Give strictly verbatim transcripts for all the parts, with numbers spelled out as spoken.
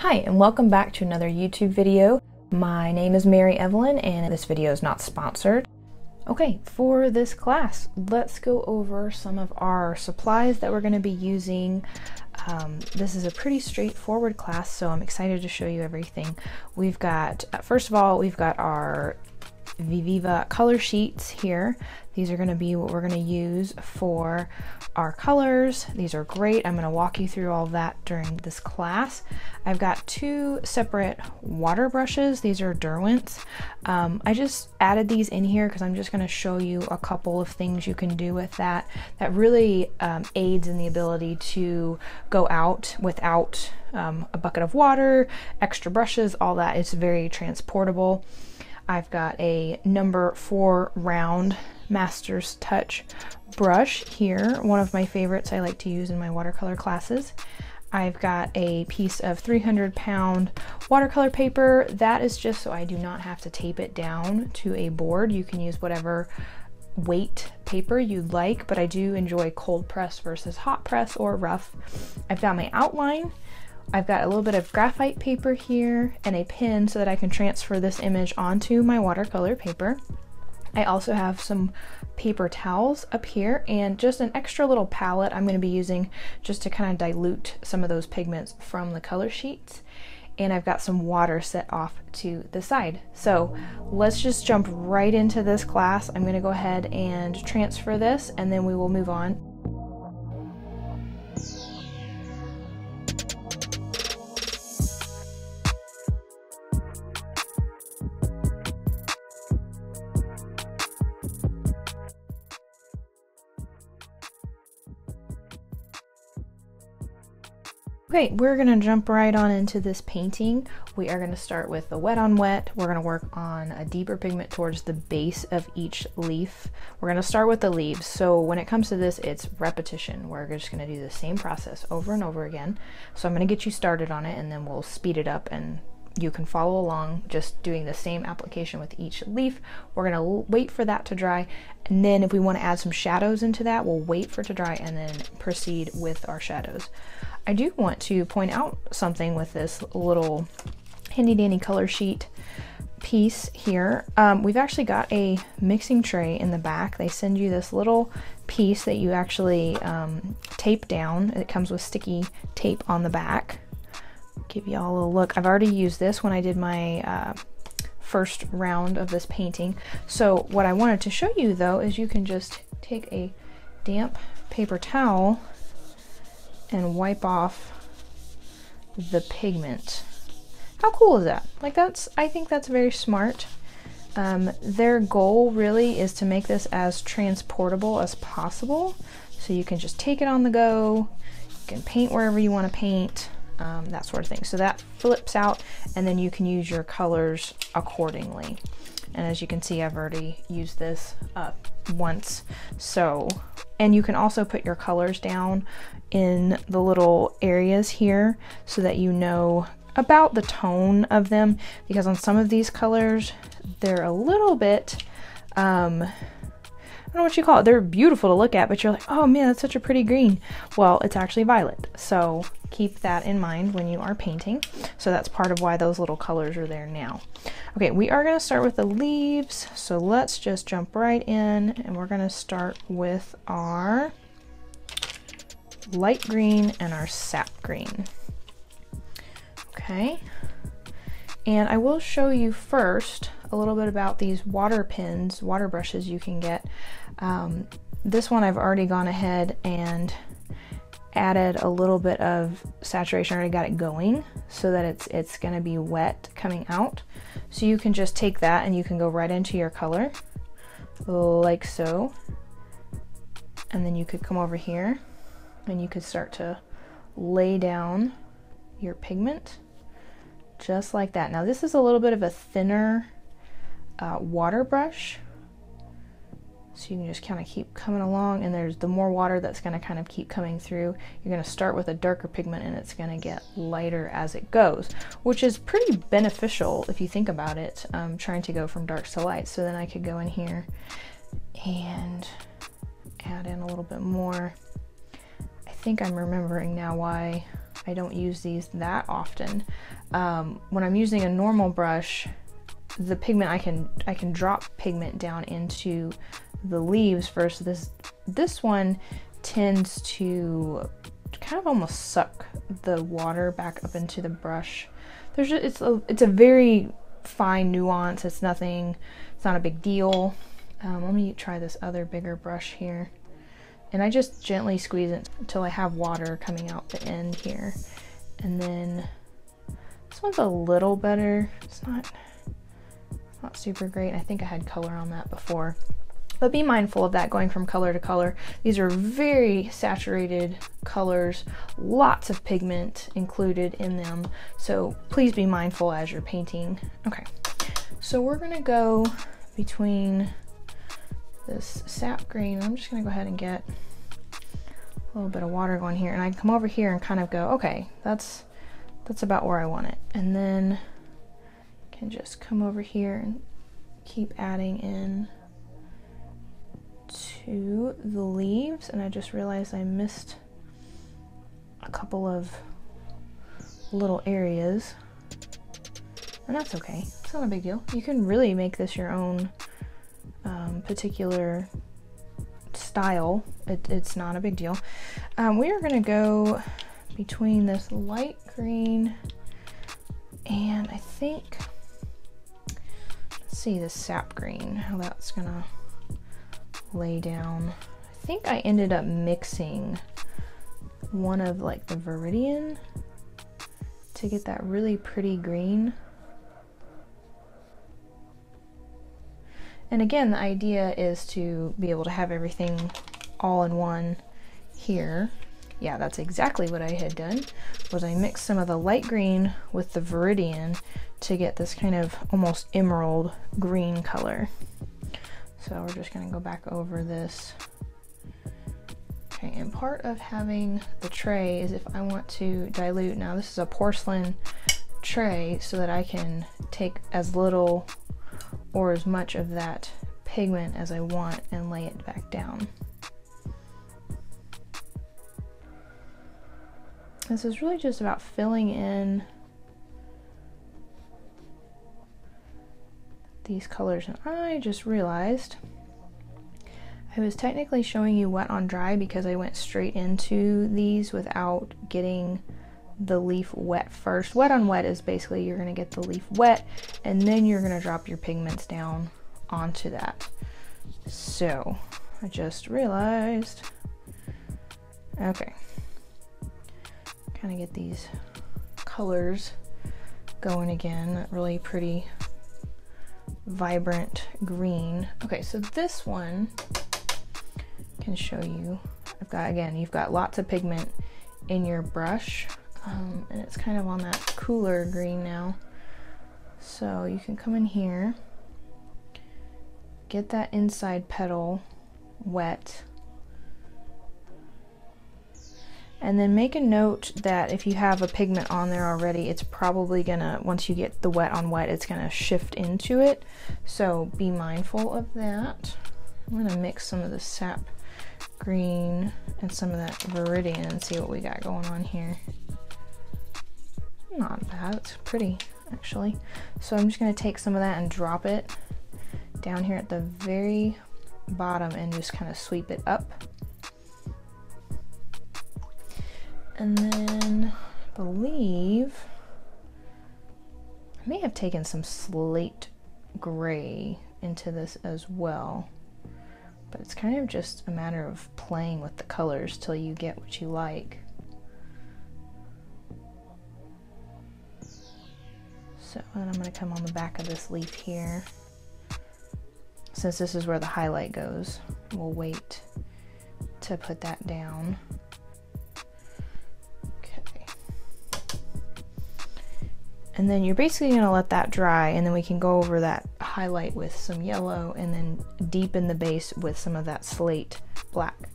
Hi, and welcome back to another YouTube video. My name is Mary Evelyn, and this video is not sponsored. Okay, for this class, let's go over some of our supplies that we're going to be using. Um, this is a pretty straightforward class, so I'm excited to show you everything. We've got, first of all, we've got our Viviva color sheets here. These are going to be what we're going to use for our colors. These are great. I'm going to walk you through all that during this class. I've got two separate water brushes. These are Derwent's. Um, I just added these in here because I'm just going to show you a couple of things you can do with that that really um, aids in the ability to go out without um, a bucket of water, extra brushes, all that. It's very transportable. I've got a number four round Master's Touch brush here, one of my favorites I like to use in my watercolor classes. I've got a piece of three hundred pound watercolor paper. That is just so I do not have to tape it down to a board. You can use whatever weight paper you'd like, but I do enjoy cold press versus hot press or rough. I've got my outline. I've got a little bit of graphite paper here and a pen so that I can transfer this image onto my watercolor paper. I also have some paper towels up here and just an extra little palette I'm going to be using just to kind of dilute some of those pigments from the color sheets. And I've got some water set off to the side. So let's just jump right into this class. I'm going to go ahead and transfer this and then we will move on. Okay, we're gonna jump right on into this painting. We are gonna start with the wet on wet. We're gonna work on a deeper pigment towards the base of each leaf. We're gonna start with the leaves. So when it comes to this, it's repetition. We're just gonna do the same process over and over again. So I'm gonna get you started on it and then we'll speed it up and you can follow along just doing the same application with each leaf. We're gonna wait for that to dry. And then if we wanna add some shadows into that, we'll wait for it to dry and then proceed with our shadows. I do want to point out something with this little handy dandy color sheet piece here. Um, we've actually got a mixing tray in the back. They send you this little piece that you actually um, tape down. It comes with sticky tape on the back. Give you all a little look. I've already used this when I did my uh, first round of this painting. So what I wanted to show you though is you can just take a damp paper towel and wipe off the pigment. How cool is that? Like that's, I think that's very smart. Um, their goal really is to make this as transportable as possible. So you can just take it on the go, you can paint wherever you want to paint, um, that sort of thing. So that flips out and then you can use your colors accordingly. And as you can see, I've already used this up once. So, and you can also put your colors down in the little areas here so that you know about the tone of them, because on some of these colors, they're a little bit, um, I don't know what you call it. They're beautiful to look at, but you're like, oh man, that's such a pretty green. Well, it's actually violet. So keep that in mind when you are painting. So that's part of why those little colors are there now. Okay, we are gonna start with the leaves. So let's just jump right in and we're gonna start with our light green and our sap green. Okay. And I will show you first a little bit about these water pens, water brushes you can get. Um, this one I've already gone ahead and added a little bit of saturation. I already got it going so that it's, it's gonna be wet coming out. So you can just take that and you can go right into your color like so. And then you could come over here and you could start to lay down your pigment just like that. Now this is a little bit of a thinner uh, water brush. So you can just kind of keep coming along and there's the more water that's going to kind of keep coming through. You're going to start with a darker pigment and it's going to get lighter as it goes, which is pretty beneficial if you think about it, um, trying to go from darks to light. So then I could go in here and add in a little bit more. I think I'm remembering now why I don't use these that often. Um, when I'm using a normal brush, the pigment, I can I can drop pigment down into the leaves versus this this one tends to kind of almost suck the water back up into the brush. There's just, it's a it's a very fine nuance. It's nothing. It's not a big deal. Um, let me try this other bigger brush here, and I just gently squeeze it until I have water coming out the end here, and then this one's a little better. It's not. Not super great. I think I had color on that before, but be mindful of that going from color to color. These are very saturated colors, lots of pigment included in them, so please be mindful as you're painting. Okay, so we're gonna go between this sap green. I'm just gonna go ahead and get a little bit of water going here, and I come over here and kind of go, okay, that's that's about where I want it, and then and just come over here and keep adding in to the leaves. And I just realized I missed a couple of little areas, and that's okay, it's not a big deal. You can really make this your own um, particular style. It, it's not a big deal. Um, we are gonna go between this light green and I think see the sap green, how that's gonna lay down. I think I ended up mixing one of like the Viridian to get that really pretty green. And again, the idea is to be able to have everything all in one here. Yeah, that's exactly what I had done, was I mixed some of the light green with the Viridian to get this kind of almost emerald green color. So we're just gonna go back over this. Okay, and part of having the tray is if I want to dilute, now this is a porcelain tray so that I can take as little or as much of that pigment as I want and lay it back down. This is really just about filling in these colors, and I just realized I was technically showing you wet on dry because I went straight into these without getting the leaf wet first. Wet on wet is basically you're gonna get the leaf wet and then you're gonna drop your pigments down onto that. So I just realized, okay, kind of get these colors going again, that really pretty vibrant green. Okay, so this one can show you. I've got, again, you've got lots of pigment in your brush, um, and it's kind of on that cooler green now. So you can come in here, get that inside petal wet, and then make a note that if you have a pigment on there already, it's probably gonna, once you get the wet on wet, it's gonna shift into it. So be mindful of that. I'm gonna mix some of the sap green and some of that Viridian and see what we got going on here. Not bad, it's pretty actually. So I'm just gonna take some of that and drop it down here at the very bottom and just kind of sweep it up. And then I believe I may have taken some slate gray into this as well, but it's kind of just a matter of playing with the colors till you get what you like. So, and I'm gonna come on the back of this leaf here, since this is where the highlight goes. We'll wait to put that down. And then you're basically gonna let that dry, and then we can go over that highlight with some yellow and then deepen the base with some of that slate black.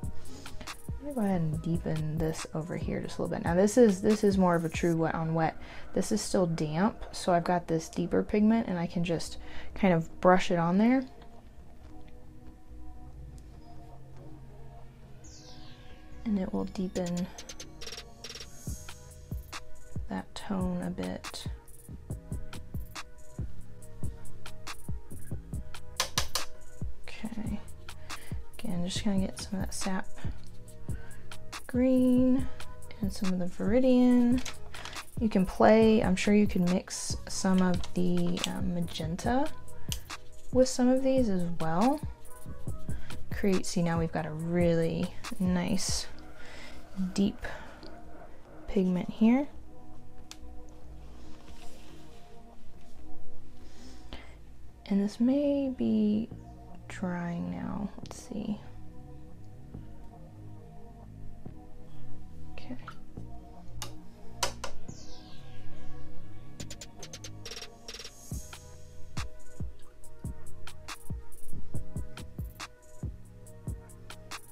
I'm gonna go ahead and deepen this over here just a little bit. Now this is this is more of a true wet on wet. This is still damp, so I've got this deeper pigment and I can just kind of brush it on there. and it will deepen that tone a bit. Okay, again, just gonna get some of that sap green and some of the viridian. You can play, I'm sure you can mix some of the uh, magenta with some of these as well. Create, see now we've got a really nice deep pigment here. And this may be drying now, let's see. Okay.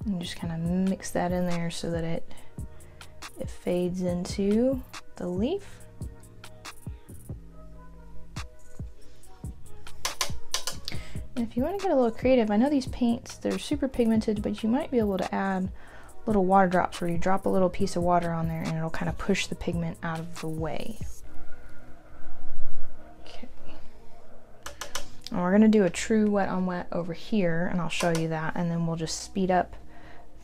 And just kind of mix that in there so that it it fades into the leaf. And if you want to get a little creative, I know these paints, they're super pigmented, but you might be able to add little water drops where you drop a little piece of water on there and it'll kind of push the pigment out of the way. Okay. And we're going to do a true wet on wet over here, and I'll show you that, and then we'll just speed up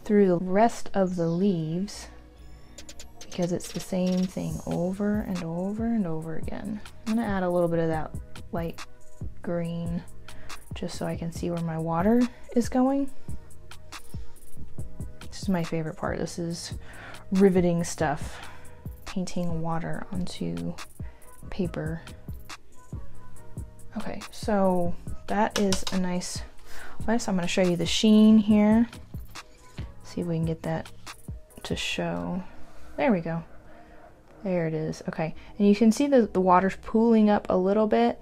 through the rest of the leaves because it's the same thing over and over and over again. I'm gonna add a little bit of that light green just so I can see where my water is going. This is my favorite part. This is riveting stuff, painting water onto paper. Okay, so that is a nice list. I'm gonna show you the sheen here. See if we can get that to show. There we go. There it is. Okay, and you can see the, the water's pooling up a little bit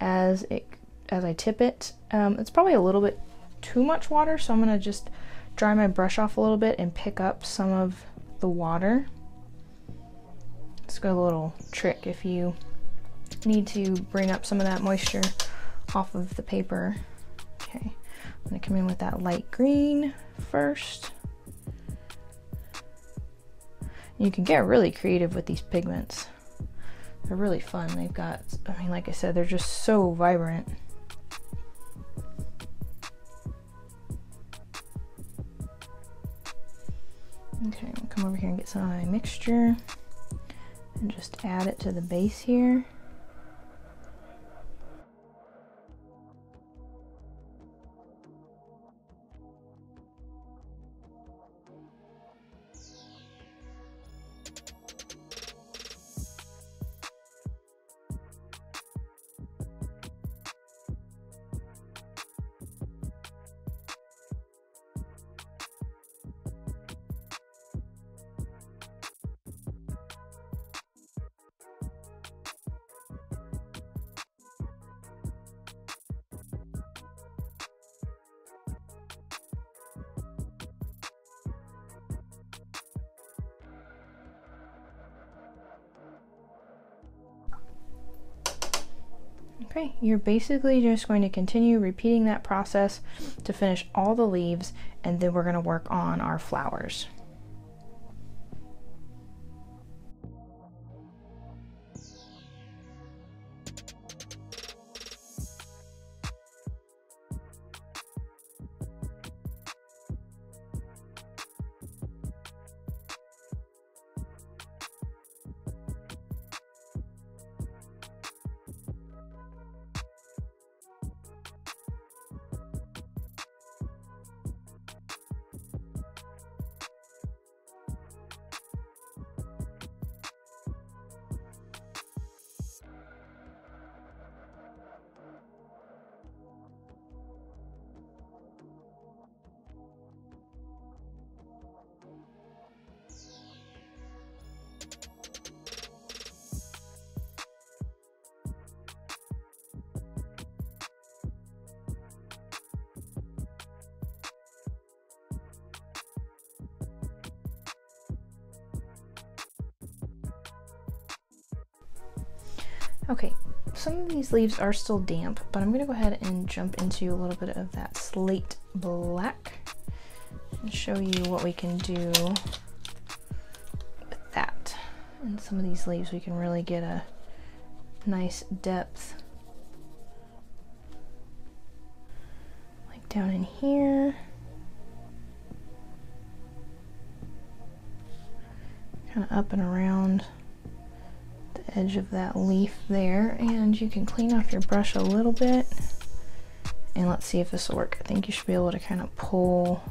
as it as I tip it. Um, it's probably a little bit too much water, so I'm gonna just dry my brush off a little bit and pick up some of the water. It's got a little trick. If you need to bring up some of that moisture off of the paper. Okay, I'm gonna come in with that light green first. You can get really creative with these pigments. They're really fun. They've got, I mean, like I said, they're just so vibrant. Okay, I'll come over here and get some of my mixture and just add it to the base here. Okay, you're basically just going to continue repeating that process to finish all the leaves, and then we're going to work on our flowers. Okay, some of these leaves are still damp, but I'm gonna go ahead and jump into a little bit of that slate black and show you what we can do with that. And some of these leaves we can really get a nice depth. Like down in here. Kind of up and around the edge of that leaf there. And you can clean off your brush a little bit. And let's see if this will work. I think you should be able to kind of pull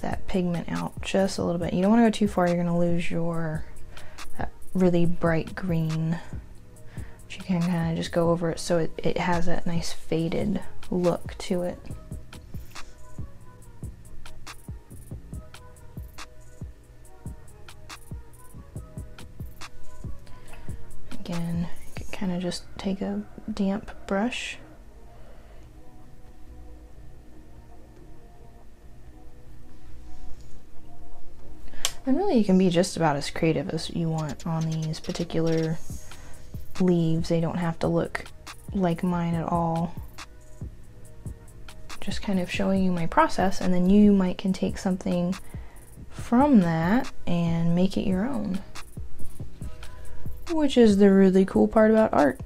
that pigment out just a little bit. You don't want to go too far, you're going to lose your that really bright green. But you can kind of just go over it so it, it has that nice faded look to it. Again, you can kind of just take a damp brush. And really you can be just about as creative as you want on these particular leaves. They don't have to look like mine at all. Just kind of showing you my process, and then you might can take something from that and make it your own. Which is the really cool part about art.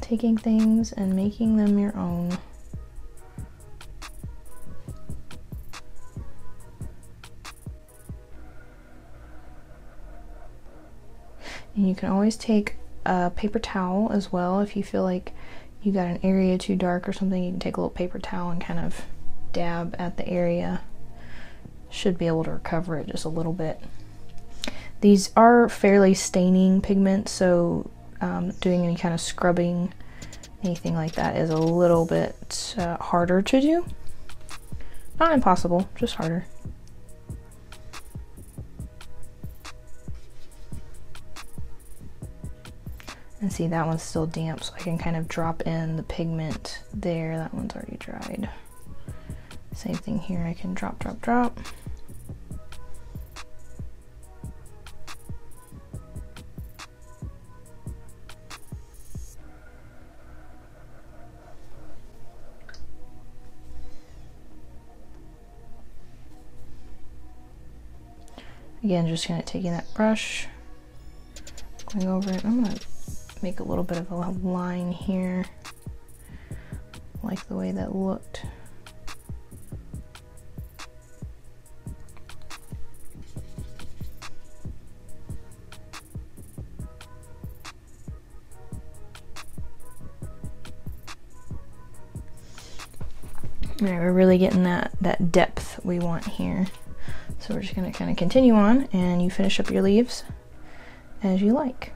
Taking things and making them your own. And you can always take a paper towel as well. If you feel like you got an area too dark or something, you can take a little paper towel and kind of dab at the area. Should be able to recover it just a little bit. These are fairly staining pigments, so um, doing any kind of scrubbing, anything like that is a little bit uh, harder to do. Not impossible, just harder. And see, that one's still damp, so I can kind of drop in the pigment there. That one's already dried. Same thing here, I can drop, drop, drop. Again, just kind of taking that brush, going over it. I'm gonna make a little bit of a line here. Like the way that looked. All right, we're really getting that, that depth we want here. So we're just gonna kind of continue on, and you finish up your leaves as you like.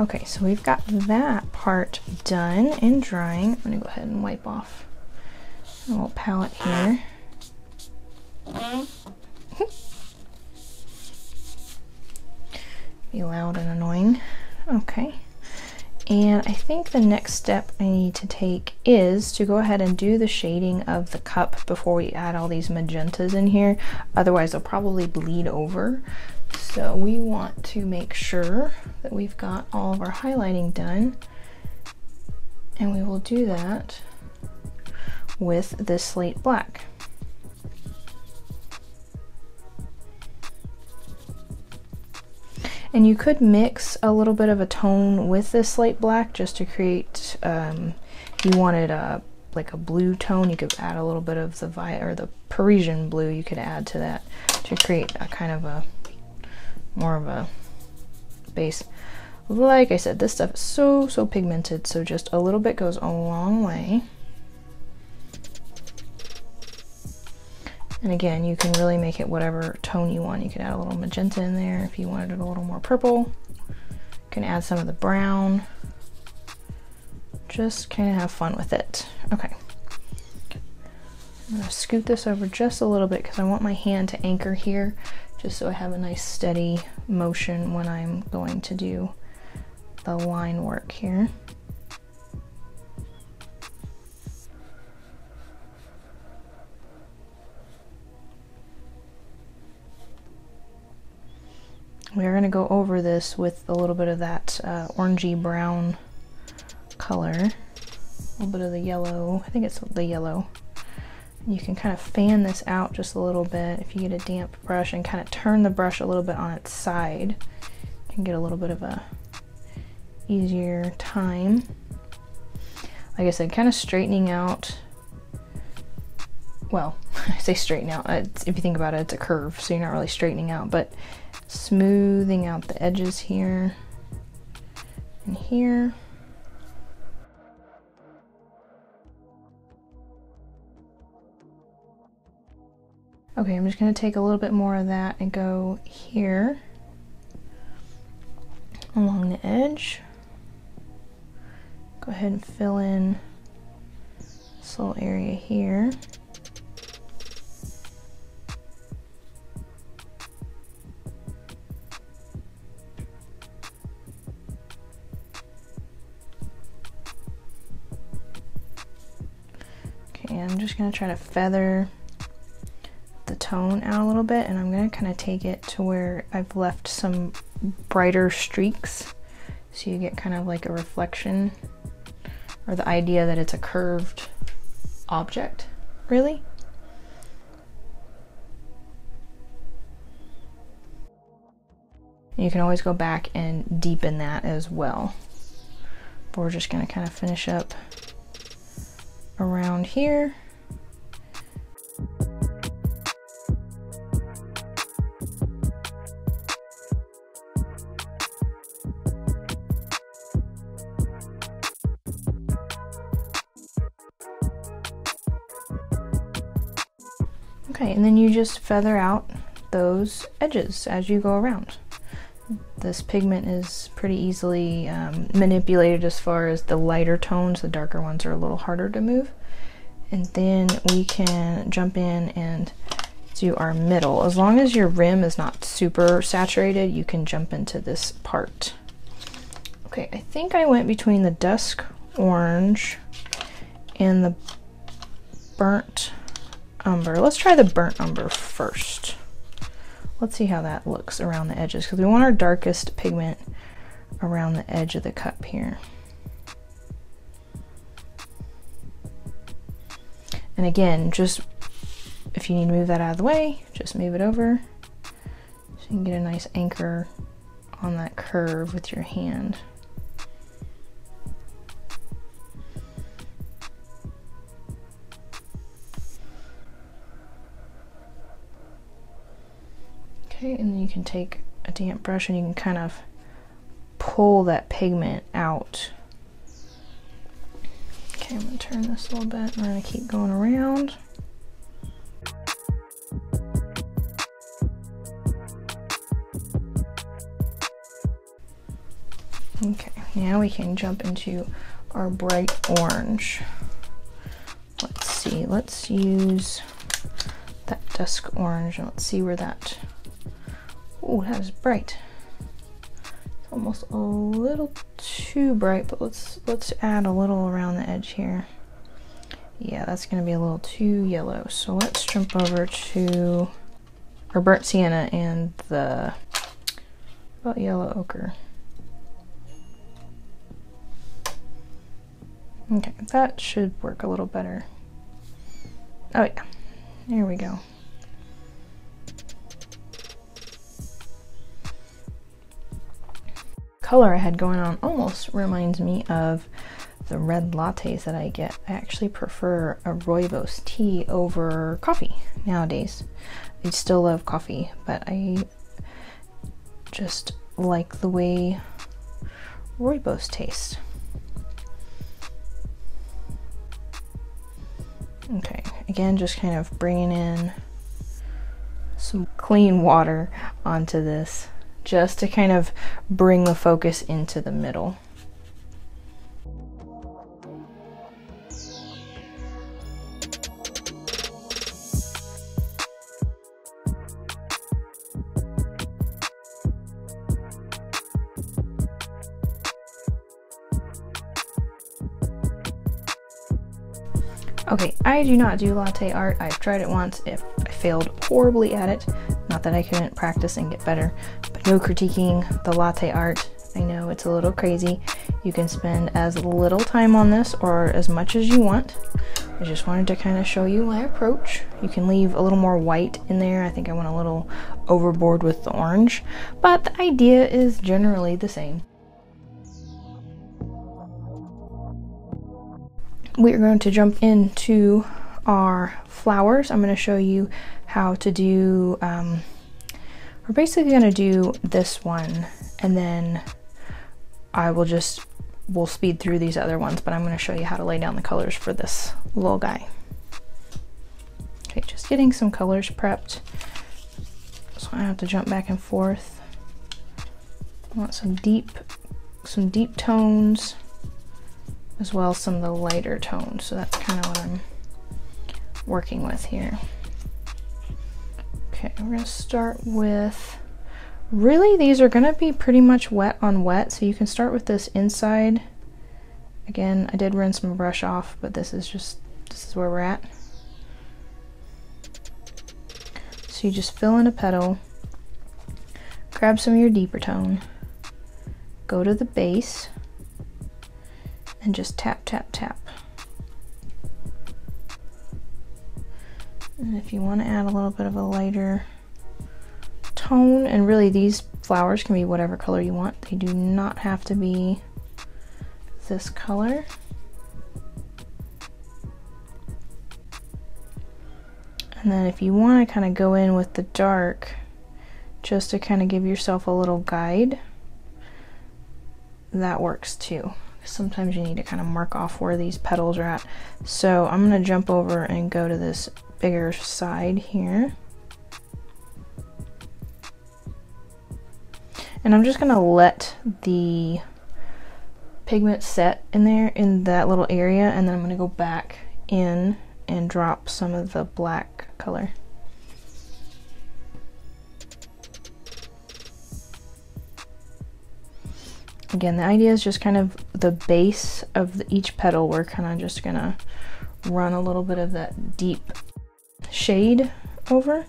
Okay, so we've got that part done and drying. I'm gonna go ahead and wipe off a little palette here. Be loud and annoying. Okay, and I think the next step I need to take is to go ahead and do the shading of the cup before we add all these magentas in here. Otherwise, they'll probably bleed over. So we want to make sure that we've got all of our highlighting done, and we will do that with this slate black. And you could mix a little bit of a tone with this slate black just to create, um, if you wanted a like a blue tone, you could add a little bit of the vi or the Parisian blue, you could add to that to create a kind of a more of a base. Like I said, this stuff is so, so pigmented, so just a little bit goes a long way. And again, you can really make it whatever tone you want. You can add a little magenta in there if you wanted it a little more purple. You can add some of the brown. Just kind of have fun with it. Okay. I'm gonna scoot this over just a little bit because I want my hand to anchor here, just so I have a nice steady motion when I'm going to do the line work here. We're gonna go over this with a little bit of that uh, orangey brown color, a little bit of the yellow, I think it's the yellow. You can kind of fan this out just a little bit. If you get a damp brush and kind of turn the brush a little bit on its side, you can get a little bit of a easier time. Like I said, kind of straightening out, well, I say straighten out, it's, if you think about it, it's a curve, so you're not really straightening out, but smoothing out the edges here and here. Okay, I'm just gonna take a little bit more of that and go here along the edge. Go ahead and fill in this little area here. Okay, I'm just gonna try to feather the tone out a little bit, and I'm gonna kind of take it to where I've left some brighter streaks, so you get kind of like a reflection, or the idea that it's a curved object, really. And you can always go back and deepen that as well. But we're just gonna kind of finish up around here. Okay, and then you just feather out those edges as you go around. This pigment is pretty easily um, manipulated as far as the lighter tones. The darker ones are a little harder to move. And then we can jump in and do our middle. As long as your rim is not super saturated, you can jump into this part. Okay, I think I went between the dusk orange and the burnt umber. Let's try the burnt umber first. Let's see how that looks around the edges, because we want our darkest pigment around the edge of the cup here. And again, just if you need to move that out of the way, just move it over so you can get a nice anchor on that curve with your hand. Okay, and then you can take a damp brush and you can kind of pull that pigment out. Okay, I'm gonna turn this a little bit, and we're gonna keep going around. Okay, now we can jump into our bright orange. Let's see, let's use that dusk orange and let's see where that. Oh, that is bright. It's almost a little too bright, but let's let's add a little around the edge here. Yeah, that's gonna be a little too yellow. So let's jump over to our burnt sienna and the about yellow ochre. Okay, that should work a little better. Oh yeah, there we go. Color I had going on almost reminds me of the red lattes that I get. I actually prefer a rooibos tea over coffee nowadays. I still love coffee, but I just like the way rooibos tastes. Okay, again, just kind of bringing in some clean water onto this just to kind of bring the focus into the middle. Okay, I do not do latte art. I've tried it once. It, I failed horribly at it. Not that I couldn't practice and get better, but no critiquing the latte art. I know it's a little crazy. You can spend as little time on this or as much as you want. I just wanted to kind of show you my approach. You can leave a little more white in there. I think I went a little overboard with the orange, but the idea is generally the same. We're going to jump into our flowers. I'm going to show you how to do, um, we're basically going to do this one, and then I will just, we'll speed through these other ones, but I'm going to show you how to lay down the colors for this little guy. Okay, just getting some colors prepped. So I have to jump back and forth. I want some deep, some deep tones, as well as some of the lighter tones. So that's kind of what I'm working with here. Okay, we're gonna start with, really these are gonna be pretty much wet on wet, so you can start with this inside. Again, I did rinse my brush off, but this is just, this is where we're at. So you just fill in a petal, grab some of your deeper tone, go to the base, and just tap, tap, tap. And if you want to add a little bit of a lighter tone, and really these flowers can be whatever color you want. They do not have to be this color. And then if you want to kind of go in with the dark, just to kind of give yourself a little guide, that works too. Sometimes you need to kind of mark off where these petals are at. So I'm going to jump over and go to this bigger side here. And I'm just going to let the pigment set in there in that little area, and then I'm going to go back in and drop some of the black color. Again, the idea is just kind of the base of the, each petal, we're kind of just gonna run a little bit of that deep shade over.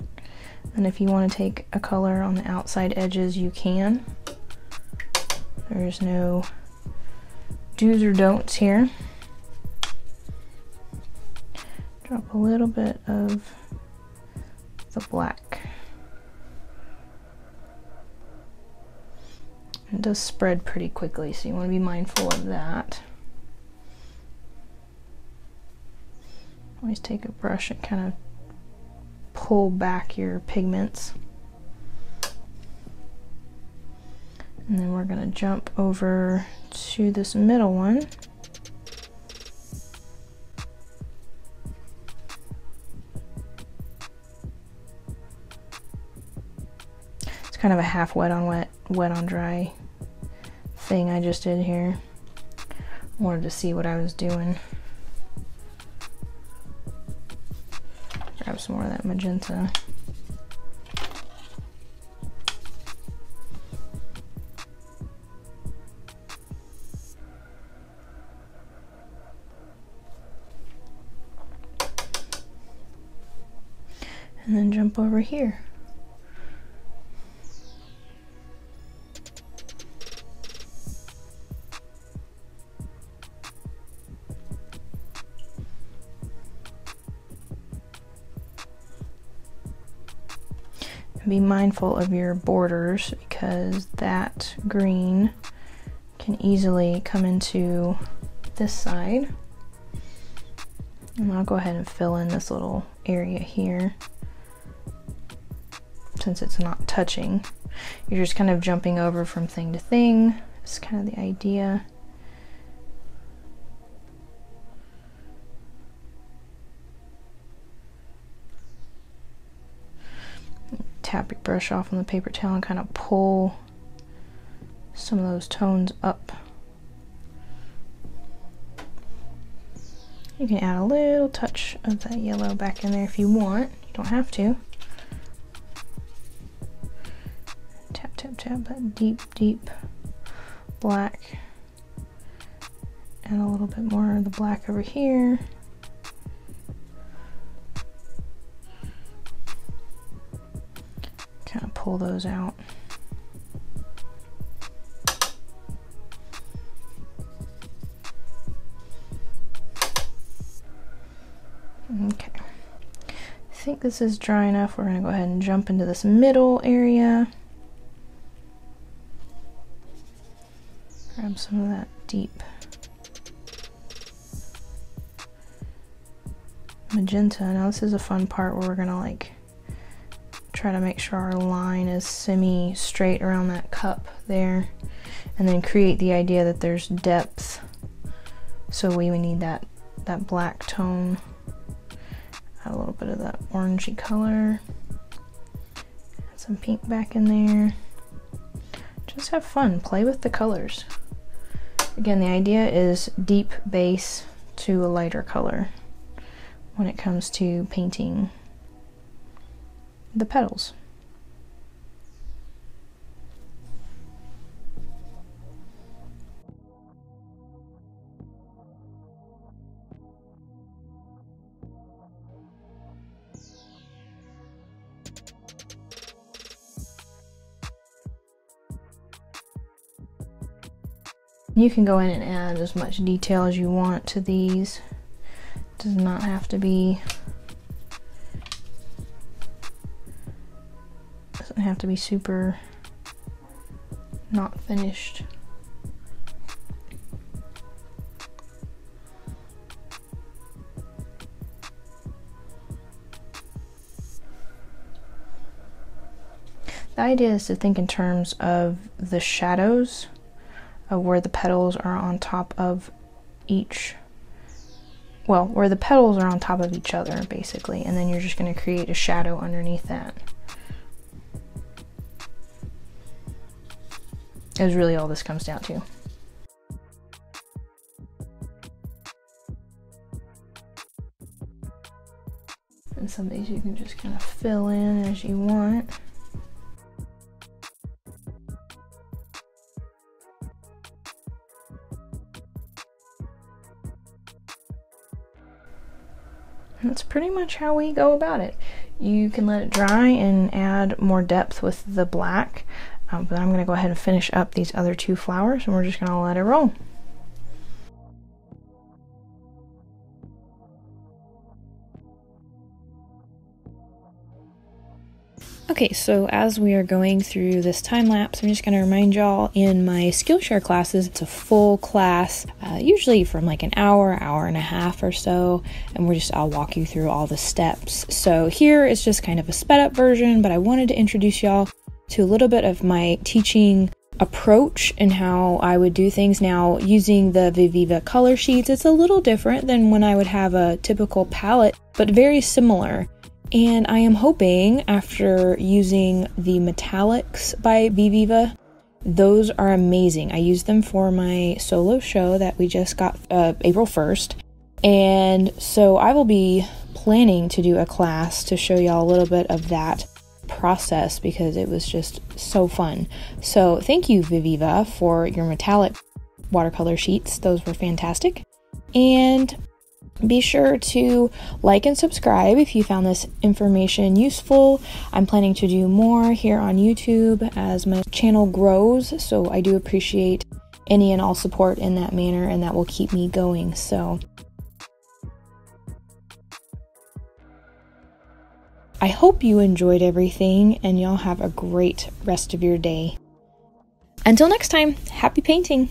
And if you want to take a color on the outside edges, you can. There's no do's or don'ts here. Drop a little bit of the black. It does spread pretty quickly, so you want to be mindful of that. Always take a brush and kind of pull back your pigments. And then we're going to jump over to this middle one. It's kind of a half wet on wet, wet on dry thing I just did here. Wanted to see what I was doing. Grab some more of that magenta. And then jump over here. Be mindful of your borders, because that green can easily come into this side. And I'll go ahead and fill in this little area here. Since it's not touching, you're just kind of jumping over from thing to thing. It's kind of the idea. tap your brush off on the paper towel and kind of pull some of those tones up. You can add a little touch of that yellow back in there if you want. You don't have to. Tap, tap, tap that deep, deep black. And a little bit more of the black over here. Kind of pull those out. Okay, I think this is dry enough. We're gonna go ahead and jump into this middle area. Grab some of that deep magenta. Now this is a fun part where we're gonna like try to make sure our line is semi-straight around that cup there, and then create the idea that there's depth. So we would need that, that black tone. Add a little bit of that orangey color, add some pink back in there. Just have fun, play with the colors. Again, the idea is deep base to a lighter color when it comes to painting the petals. You can go in and add as much detail as you want to these. It does not have to be doesn't have to be super not finished. The idea is to think in terms of the shadows of where the petals are on top of each, well, where the petals are on top of each other, basically, and then you're just going to create a shadow underneath that. Is really all this comes down to. And some of these you can just kind of fill in as you want. That's pretty much how we go about it. You can let it dry and add more depth with the black, um, but I'm going to go ahead and finish up these other two flowers, and we're just going to let it roll. Okay, so as we are going through this time lapse, I'm just going to remind y'all, in my Skillshare classes, it's a full class, uh, usually from like an hour, hour and a half or so, and we're just, I'll walk you through all the steps. So here is just kind of a sped up version, but I wanted to introduce y'all to a little bit of my teaching approach and how I would do things now using the Viviva color sheets. It's a little different than when I would have a typical palette, but very similar. And I am hoping, after using the Metallics by Viviva, those are amazing. I used them for my solo show that we just got uh, April first. And so I will be planning to do a class to show y'all a little bit of that process because it was just so fun. So thank you, Viviva, for your metallic watercolor sheets. Those were fantastic. And be sure to like and subscribe if you found this information useful. I'm planning to do more here on YouTube as my channel grows, so I do appreciate any and all support in that manner, and that will keep me going. So I hope you enjoyed everything, and y'all have a great rest of your day. Until next time, happy painting!